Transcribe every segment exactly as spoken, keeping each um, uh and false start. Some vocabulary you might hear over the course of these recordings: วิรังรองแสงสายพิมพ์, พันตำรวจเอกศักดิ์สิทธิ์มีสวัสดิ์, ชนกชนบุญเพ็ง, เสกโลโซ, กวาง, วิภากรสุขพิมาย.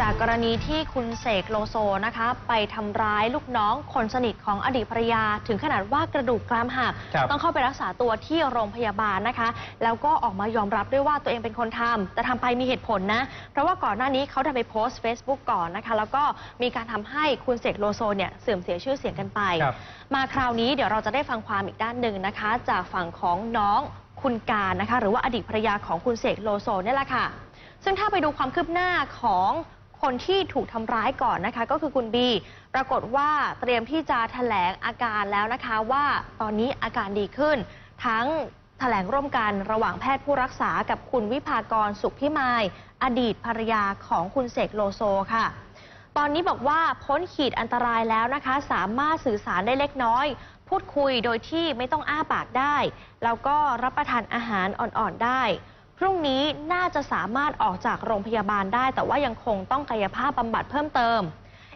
จากกรณีที่คุณเสกโลโซนะคะไปทำร้ายลูกน้องคนสนิทของอดีตภรรยาถึงขนาดว่ากระดูกกรามหักต้องเข้าไปรักษาตัวที่โรงพยาบาลนะคะแล้วก็ออกมายอมรับด้วยว่าตัวเองเป็นคนทำแต่ทำไปมีเหตุผลนะเพราะว่าก่อนหน้านี้เขาทำไปโพสต์ เฟซบุ๊ก ก่อนนะคะแล้วก็มีการทำให้คุณเสกโลโซเนี่ยเสื่อมเสียชื่อเสียงกันไปมาคราวนี้เดี๋ยวเราจะได้ฟังความอีกด้านหนึ่งนะคะจากฝั่งของน้องคุณการนะคะหรือว่าอดีตภรรยาของคุณเสกโลโซนี่แหละค่ะซึ่งถ้าไปดูความคืบหน้าของคนที่ถูกทำร้ายก่อนนะคะก็คือคุณบีปรากฏว่าเตรียมที่จะแถลงอาการแล้วนะคะว่าตอนนี้อาการดีขึ้นทั้งแถลงร่วมกันระหว่างแพทย์ผู้รักษากับคุณวิภากรสุขพิมายอดีตภรรยาของคุณเสกโลโซค่ะตอนนี้บอกว่าพ้นขีดอันตรายแล้วนะคะสามารถสื่อสารได้เล็กน้อยพูดคุยโดยที่ไม่ต้องอ้าปากได้แล้วก็รับประทานอาหารอ่อนๆได้พรุ่งนี้น่าจะสามารถออกจากโรงพยาบาลได้แต่ว่ายังคงต้องกายภาพบำบัดเพิ่มเติม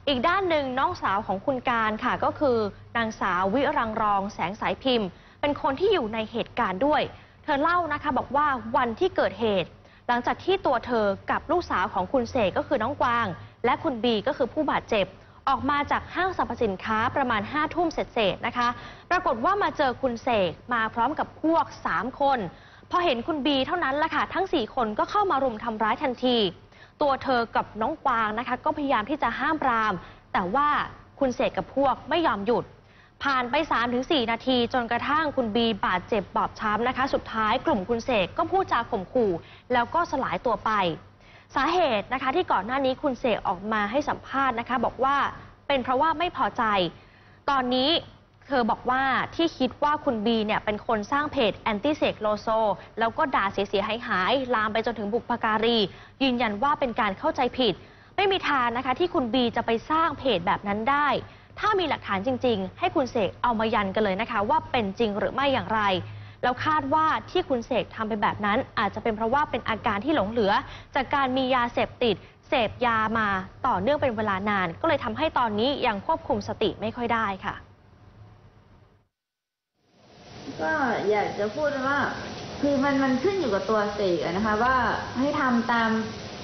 อีกด้านหนึ่งน้องสาวของคุณการค่ะก็คือนางสาววิรังรองแสงสายพิมพ์เป็นคนที่อยู่ในเหตุการณ์ด้วยเธอเล่านะคะบอกว่าวันที่เกิดเหตุหลังจากที่ตัวเธอกับลูกสาวของคุณเสกก็คือน้องกวางและคุณบีก็คือผู้บาดเจ็บออกมาจากห้างสรรพสินค้าประมาณห้าทุ่มเศษๆนะคะปรากฏว่ามาเจอคุณเสกมาพร้อมกับพวกสามคนพอเห็นคุณบีเท่านั้นล่ะค่ะทั้งสี่คนก็เข้ามารุมทำร้ายทันทีตัวเธอกับน้องกวางนะคะก็พยายามที่จะห้ามปรามแต่ว่าคุณเสกกับพวกไม่ยอมหยุดผ่านไป สามถึงสี่ นาทีจนกระทั่งคุณบีบาดเจ็บบอบช้ำนะคะสุดท้ายกลุ่มคุณเสกก็พูดจาข่มขู่แล้วก็สลายตัวไปสาเหตุนะคะที่ก่อนหน้านี้คุณเสกออกมาให้สัมภาษณ์นะคะบอกว่าเป็นเพราะว่าไม่พอใจตอนนี้เธอบอกว่าที่คิดว่าคุณบีเนี่ยเป็นคนสร้างเพจแอนตี้เสกโลโซแล้วก็ด่าเสียหายหายลามไปจนถึงบุพการียืนยันว่าเป็นการเข้าใจผิดไม่มีทางนะคะที่คุณบีจะไปสร้างเพจแบบนั้นได้ถ้ามีหลักฐานจริงๆให้คุณเสกเอามายันกันเลยนะคะว่าเป็นจริงหรือไม่อย่างไรแล้วคาดว่าที่คุณเสกทำไปแบบนั้นอาจจะเป็นเพราะว่าเป็นอาการที่หลงเหลือจากการมียาเสพติดเสพยามาต่อเนื่องเป็นเวลานานก็เลยทำให้ตอนนี้ยังควบคุมสติไม่ค่อยได้ค่ะก็อยากจะพูดว่าคือมันมันขึ้นอยู่กับตัวเสกนะคะว่าให้ทำตาม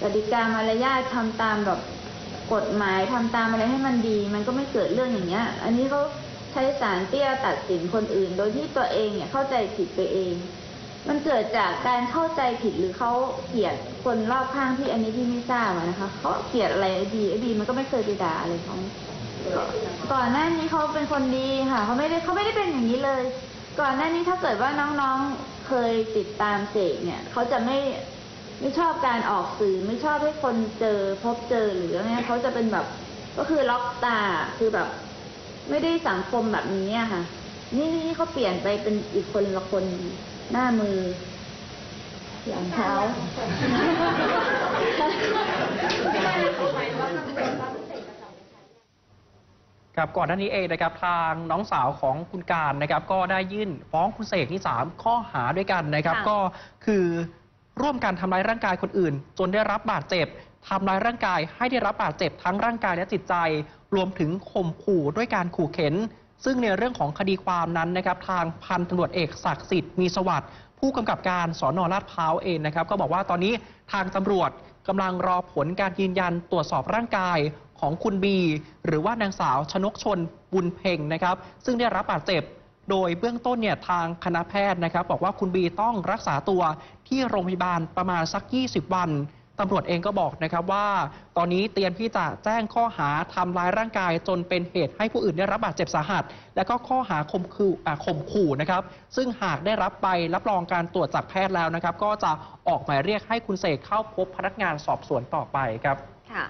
กติกามารยาททำตามแบบกฎหมายทำตามอะไรให้มันดีมันก็ไม่เกิดเรื่องอย่างเงี้ยอันนี้เขาใช้ศาลเตี้ยตัดสินคนอื่นโดยที่ตัวเองเนี่ยเข้าใจผิดไปเองมันเกิดจากการเข้าใจผิดหรือเขาเกลียดคนรอบข้างที่อันนี้ที่ไม่ทราบนะคะเขาเกลียดอะไรดีดีมันก็ไม่เคยไปด่าอะไรเขาก่อนหน้านี้เขาเป็นคนดีค่ะเขาไม่ได้เขาไม่ได้เป็นอย่างนี้เลยก่อนหน้านี้ถ้าเกิดว่าน้องๆเคยติดตามเสกเนี่ยเขาจะไม่ไม่ชอบการออกสื่อไม่ชอบให้คนเจอพบเจอหรืออะไรเขาจะเป็นแบบก็คือล็อกตาคือแบบไม่ได้สังคมแบบนี้อะค่ะนี่นี่เขาเปลี่ยนไปเป็นอีกคนละคนหน้ามือหลังเท้าครับก่อนหน้านี้เองนะครับทางน้องสาวของคุณการนะครับก็ได้ยื่นฟ้องคุณเสกที่สามข้อหาด้วยกันนะครับก็คือร่วมกันทำร้ายร่างกายคนอื่นจนได้รับบาดเจ็บทำร้ายร่างกายให้ได้รับบาดเจ็บทั้งร่างกายและจิตใจรวมถึงข่มขู่ด้วยการขู่เข็นซึ่งในเรื่องของคดีความนั้นนะครับทางพันตำรวจเอกศักดิ์สิทธิ์มีสวัสดิ์ผู้กำกับการสน.ลาดพร้าวเองนะครับก็บอกว่าตอนนี้ทางตำรวจกำลังรอผลการยืนยันตรวจสอบร่างกายของคุณบีหรือว่านางสาวชนกชนบุญเพ็งนะครับซึ่งได้รับบาดเจ็บโดยเบื้องต้นเนี่ยทางคณะแพทย์นะครับบอกว่าคุณบีต้องรักษาตัวที่โรงพยาบาลประมาณสักยี่สิบวันตำรวจเองก็บอกนะครับว่าตอนนี้เตรียมที่จะแจ้งข้อหาทำร้ายร่างกายจนเป็นเหตุให้ผู้อื่นได้รับบาดเจ็บสาหัสและก็ข้อหาข่มขู่ข่มขู่นะครับซึ่งหากได้รับไปรับรองการตรวจจากแพทย์แล้วนะครับก็จะออกหมายเรียกให้คุณเสกเข้าพบพนักงานสอบสวนต่อไปครับ